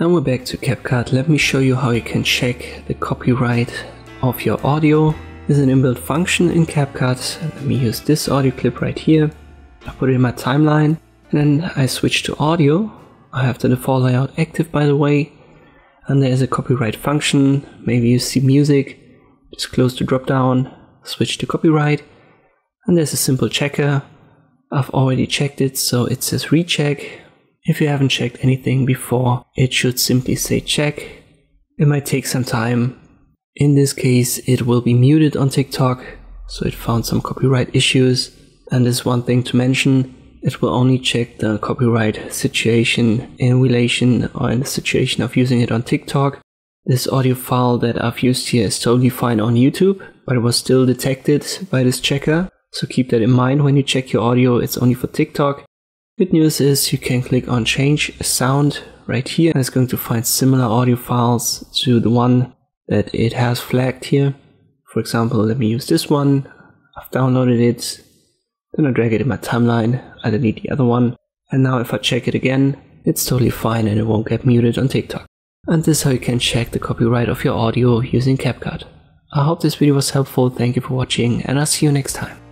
And we're back to CapCut. Let me show you how you can check the copyright of your audio. There's an inbuilt function in CapCut. Let me use this audio clip right here. I put it in my timeline and then I switch to audio. I have the default layout active, by the way. And there's a copyright function. Maybe you see music. Just close the drop down, switch to copyright. And there's a simple checker. I've already checked it, so it says recheck. If you haven't checked anything before, it should simply say check. It might take some time. In this case, it will be muted on TikTok, so it found some copyright issues. And there's one thing to mention, it will only check the copyright situation in relation or in the situation of using it on TikTok. This audio file that I've used here is totally fine on YouTube, but it was still detected by this checker. So keep that in mind when you check your audio, it's only for TikTok. Good news is you can click on change sound right here and it's going to find similar audio files to the one that it has flagged here. For example, let me use this one. I've downloaded it, then I drag it in my timeline, I delete the other one, and now if I check it again, it's totally fine and it won't get muted on TikTok. And this is how you can check the copyright of your audio using CapCut. I hope this video was helpful, thank you for watching and I'll see you next time.